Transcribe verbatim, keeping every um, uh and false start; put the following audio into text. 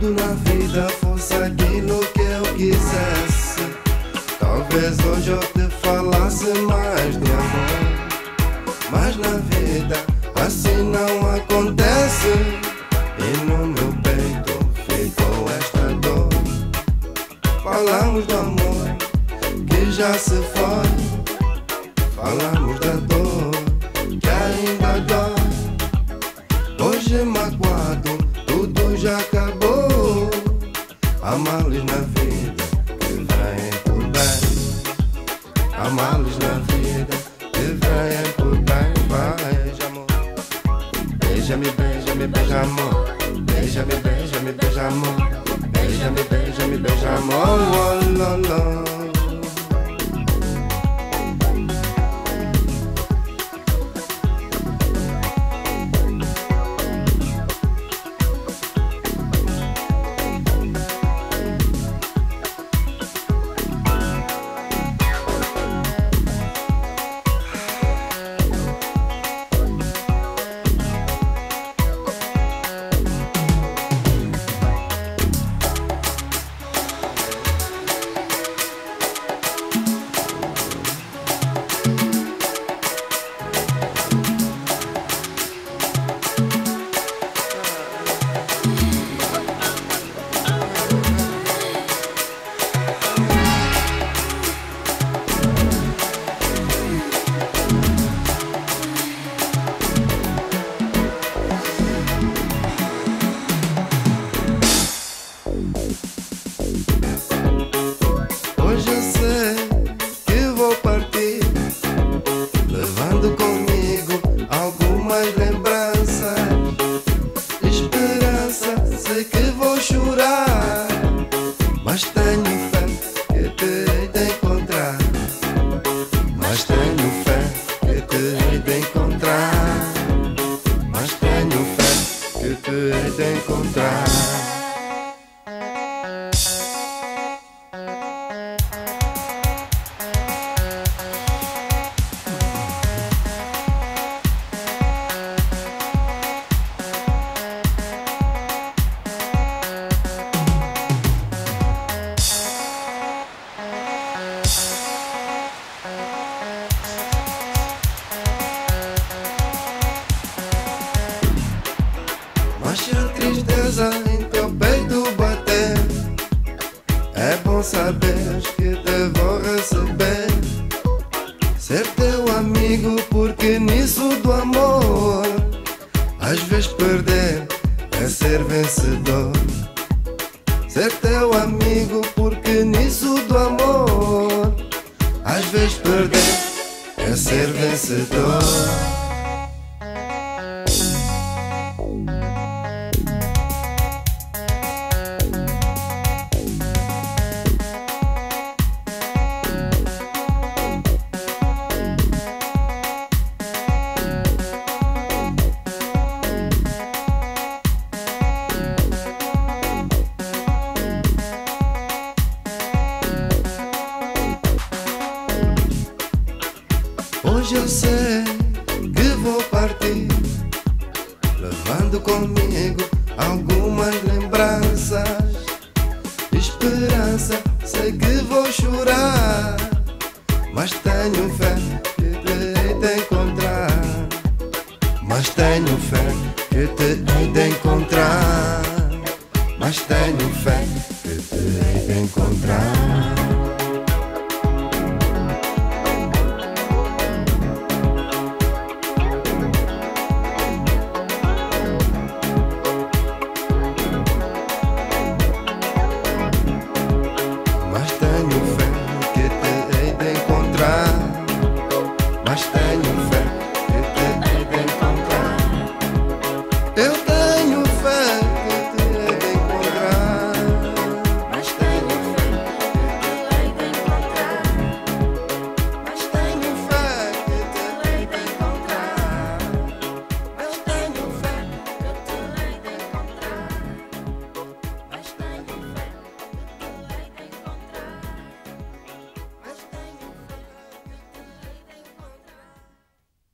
tudo na vida fosse aquilo que eu quisesse. Talvez hoje eu te falasse mais de amor, mas na vida assim não acontece. E no meu peito ficou esta dor. Falamos do amor que já se foi, falamos da dor que ainda dói. Hoje magoado, tudo já acabou. Há males na vida que vêm por bem, há males na vida que vêm por bem. Beija, amor, beija-me, beija-me, beija, amor, beija-me, beija-me, beija, amor, beija-me, beija-me, beija, amor, oh, lá, lá. Hoje eu sei que vou partir, levando comigo algumas lembranças. Esperança, sei que vou chorar, mas tenho fé que te hei de encontrar. Mas tenho fé que te hei de encontrar. Mas tenho fé que te hei de encontrar. Mas se a tristeza em teu peito bater, é bom saber que te vou receber. Ser teu amigo, porque nisso do amor às vezes perder é ser vencedor. Ser teu amigo, porque nisso do amor às vezes perder é ser vencedor. Hoje eu sei que vou partir, levando comigo algumas lembranças. Esperança, sei que vou chorar, mas tenho fé que te hei de encontrar. Mas tenho fé que te hei de encontrar. Mas tenho fé que te hei de encontrar.